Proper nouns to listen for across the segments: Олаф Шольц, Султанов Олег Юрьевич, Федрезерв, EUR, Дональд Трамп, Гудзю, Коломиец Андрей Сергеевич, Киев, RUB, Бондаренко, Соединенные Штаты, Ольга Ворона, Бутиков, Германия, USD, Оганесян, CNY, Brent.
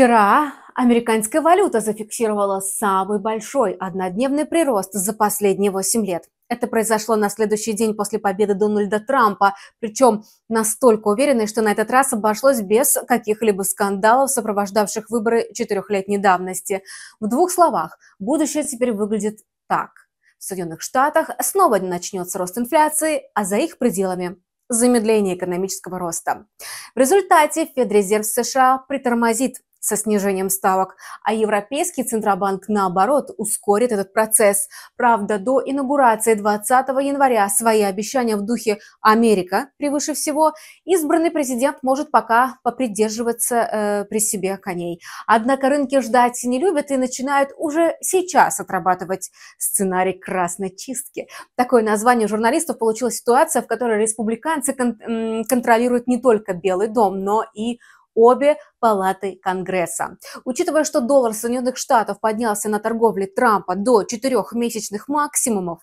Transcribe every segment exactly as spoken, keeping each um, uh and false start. Вчера американская валюта зафиксировала самый большой однодневный прирост за последние восемь лет. Это произошло на следующий день после победы Дональда Трампа, причем настолько уверенный, что на этот раз обошлось без каких-либо скандалов, сопровождавших выборы четырехлетней давности. В двух словах, будущее теперь выглядит так. В Соединенных Штатах снова начнется рост инфляции, а за их пределами – замедление экономического роста. В результате Федрезерв США притормозит со снижением ставок, а Европейский Центробанк, наоборот, ускорит этот процесс. Правда, до инаугурации двадцатого января свои обещания в духе «Америка превыше всего» избранный президент может пока попридерживаться э, при себе коней. Однако рынки ждать не любят и начинают уже сейчас отрабатывать сценарий красной чистки. Такое название журналистов получила ситуация, в которой республиканцы кон- контролируют не только Белый дом, но и обе палаты Конгресса. Учитывая, что доллар Соединенных Штатов поднялся на торговле Трампа до четырехмесячных максимумов,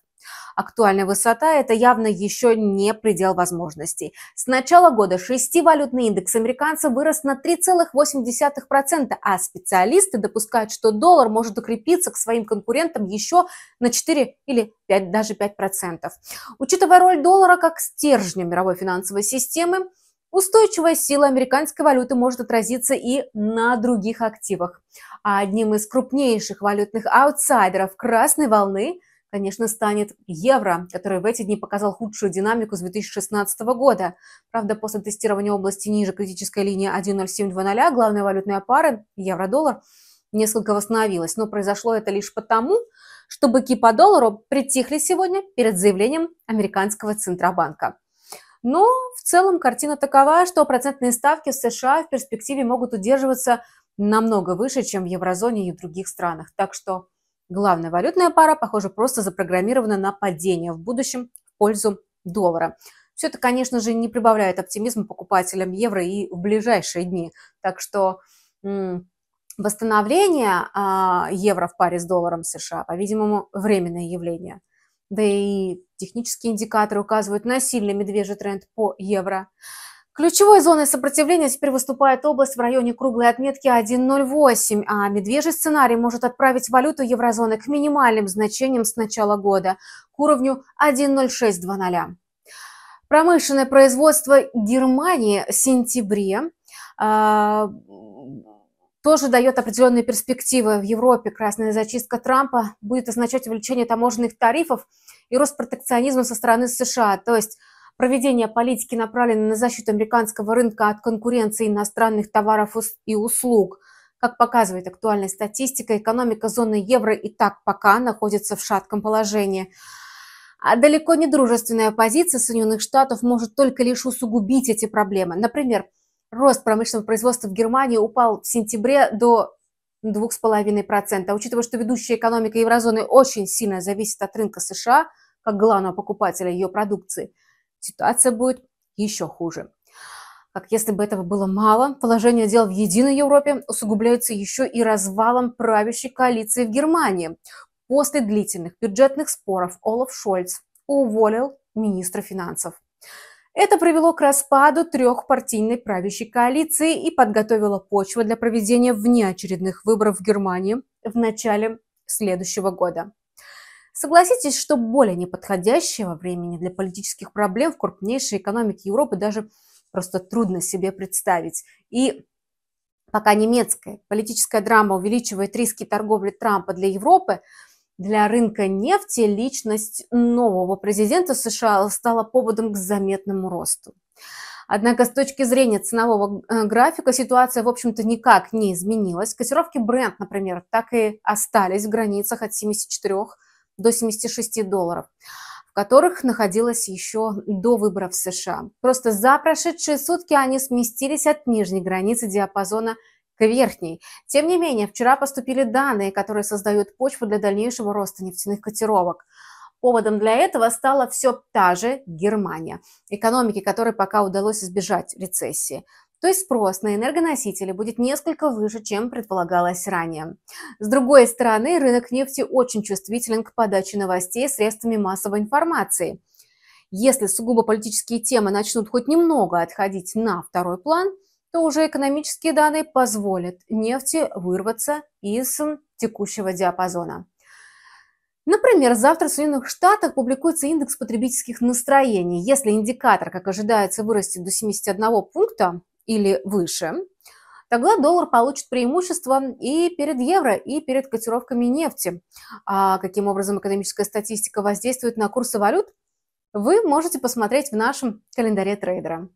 актуальная высота – это явно еще не предел возможностей. С начала года шести валютный индекс американцев вырос на три целых восемь десятых процента, а специалисты допускают, что доллар может укрепиться к своим конкурентам еще на четыре или пять, даже пять процентов. Учитывая роль доллара как стержня мировой финансовой системы, устойчивая сила американской валюты может отразиться и на других активах. А одним из крупнейших валютных аутсайдеров красной волны, конечно, станет евро, который в эти дни показал худшую динамику с две тысячи шестнадцатого года. Правда, после тестирования области ниже критической линии один ноль семь два ноль главная валютная пара евро-доллар несколько восстановилась. Но произошло это лишь потому, что быки по доллару притихли сегодня перед заявлением американского Центробанка. Но в целом картина такова, что процентные ставки в США в перспективе могут удерживаться намного выше, чем в еврозоне и в других странах. Так что главная валютная пара, похоже, просто запрограммирована на падение в будущем в пользу доллара. Все это, конечно же, не прибавляет оптимизма покупателям евро и в ближайшие дни. Так что м- восстановление а, евро в паре с долларом США, по-видимому, временное явление. Да и технические индикаторы указывают на сильный медвежий тренд по евро. Ключевой зоной сопротивления теперь выступает область в районе круглой отметки один ноль восемь, а медвежий сценарий может отправить валюту еврозоны к минимальным значениям с начала года, к уровню один ноль шесть два ноль. Промышленное производство Германии в сентябре э- тоже дает определенные перспективы в Европе. Красная зачистка Трампа будет означать увеличение таможенных тарифов и рост протекционизма со стороны США. То есть проведение политики, направленной на защиту американского рынка от конкуренции иностранных товаров и услуг. Как показывает актуальная статистика, экономика зоны евро и так пока находится в шатком положении. А далеко не дружественная позиция Соединенных Штатов может только лишь усугубить эти проблемы. Например, рост промышленного производства в Германии упал в сентябре до двух с половиной процентов. А учитывая, что ведущая экономика еврозоны очень сильно зависит от рынка США, как главного покупателя ее продукции, ситуация будет еще хуже. Как если бы этого было мало, положение дел в единой Европе усугубляется еще и развалом правящей коалиции в Германии. После длительных бюджетных споров Олаф Шольц уволил министра финансов. Это привело к распаду трехпартийной правящей коалиции и подготовило почву для проведения внеочередных выборов в Германии в начале следующего года. Согласитесь, что более неподходящего времени для политических проблем в крупнейшей экономике Европы даже просто трудно себе представить. И пока немецкая политическая драма увеличивает риски торговли Трампа для Европы, для рынка нефти личность нового президента США стала поводом к заметному росту. Однако с точки зрения ценового графика ситуация, в общем-то, никак не изменилась. Котировки Brent, например, так и остались в границах от семидесяти четырёх до семидесяти шести долларов, в которых находилась еще до выборов в США. Просто за прошедшие сутки они сместились от нижней границы диапазона к верхней. Тем не менее, вчера поступили данные, которые создают почву для дальнейшего роста нефтяных котировок. Поводом для этого стала все та же Германия, экономике которой пока удалось избежать рецессии. То есть спрос на энергоносители будет несколько выше, чем предполагалось ранее. С другой стороны, рынок нефти очень чувствителен к подаче новостей средствами массовой информации. Если сугубо политические темы начнут хоть немного отходить на второй план, то уже экономические данные позволят нефти вырваться из текущего диапазона. Например, завтра в Соединенных Штатах публикуется индекс потребительских настроений. Если индикатор, как ожидается, вырастет до семидесяти одного пункта или выше, тогда доллар получит преимущество и перед евро, и перед котировками нефти. А каким образом экономическая статистика воздействует на курсы валют, вы можете посмотреть в нашем календаре трейдера.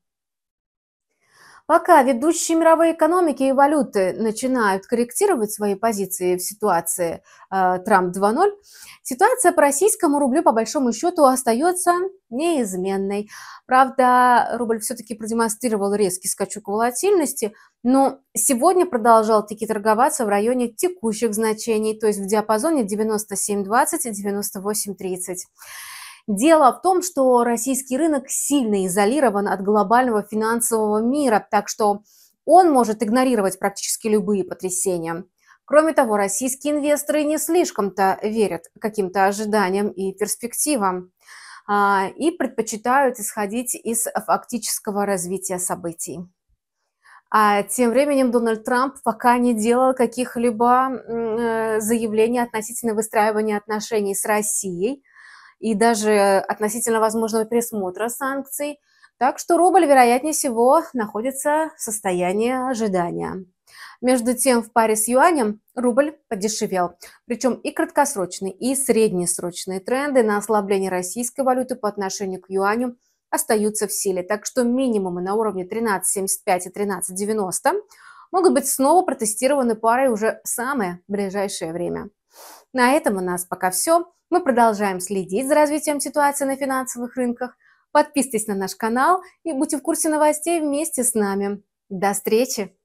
Пока ведущие мировой экономики и валюты начинают корректировать свои позиции в ситуации э, Трамп два ноль, ситуация по российскому рублю по большому счету остается неизменной. Правда, рубль все-таки продемонстрировал резкий скачок волатильности, но сегодня продолжал таки торговаться в районе текущих значений, то есть в диапазоне девяносто семь двадцать и девяносто восемь тридцать. Дело в том, что российский рынок сильно изолирован от глобального финансового мира, так что он может игнорировать практически любые потрясения. Кроме того, российские инвесторы не слишком-то верят каким-то ожиданиям и перспективам и предпочитают исходить из фактического развития событий. А тем временем Дональд Трамп пока не делал каких-либо заявлений относительно выстраивания отношений с Россией и даже относительно возможного пересмотра санкций. Так что рубль, вероятнее всего, находится в состоянии ожидания. Между тем, в паре с юанем рубль подешевел. Причем и краткосрочные, и среднесрочные тренды на ослабление российской валюты по отношению к юаню остаются в силе. Так что минимумы на уровне тринадцать семьдесят пять и тринадцать девяносто могут быть снова протестированы парой уже в самое ближайшее время. На этом у нас пока все. Мы продолжаем следить за развитием ситуации на финансовых рынках. Подписывайтесь на наш канал и будьте в курсе новостей вместе с нами. До встречи!